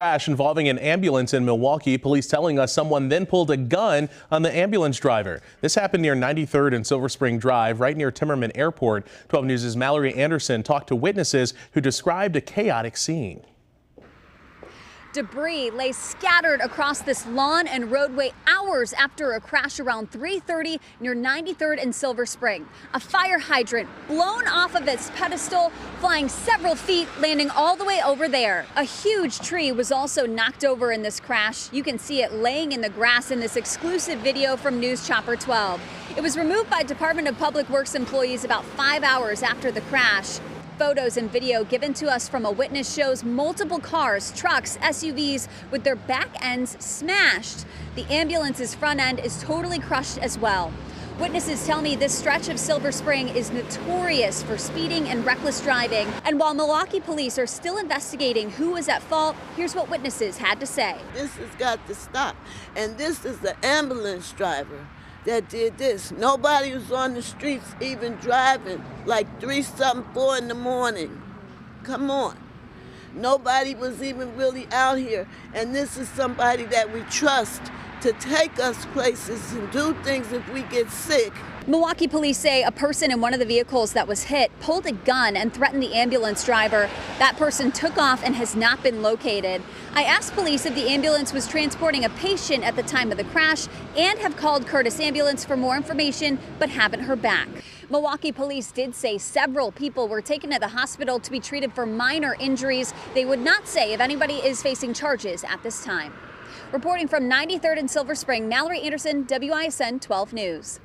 Crash involving an ambulance in Milwaukee. Police telling us someone then pulled a gun on the ambulance driver. This happened near 93rd and Silver Spring Drive, right near Timmerman Airport. 12 News' Mallory Anderson talked to witnesses who described a chaotic scene. Debris lay scattered across this lawn and roadway hours after a crash around 3:30 near 93rd and Silver Spring. A fire hydrant blown off of its pedestal, flying several feet, landing all the way over there. A huge tree was also knocked over in this crash. You can see it laying in the grass in this exclusive video from News Chopper 12. It was removed by Department of Public Works employees about 5 hours after the crash. Photos and video given to us from a witness shows multiple cars, trucks, SUVs with their back ends smashed. The ambulance's front end is totally crushed as well. Witnesses tell me this stretch of Silver Spring is notorious for speeding and reckless driving. And while Milwaukee police are still investigating who was at fault, here's what witnesses had to say. This has got to stop. And this is the ambulance driver that did this. Nobody was on the streets even driving like 3-something, 4 in the morning. Come on. Nobody was even really out here. And this is somebody that we trust to take us places and do things if we get sick. Milwaukee police say a person in one of the vehicles that was hit pulled a gun and threatened the ambulance driver. That person took off and has not been located. I asked police if the ambulance was transporting a patient at the time of the crash and have called Curtis Ambulance for more information, but haven't heard back. Milwaukee police did say several people were taken to the hospital to be treated for minor injuries. They would not say if anybody is facing charges at this time. Reporting from 93rd and Silver Spring, Mallory Anderson, WISN 12 News.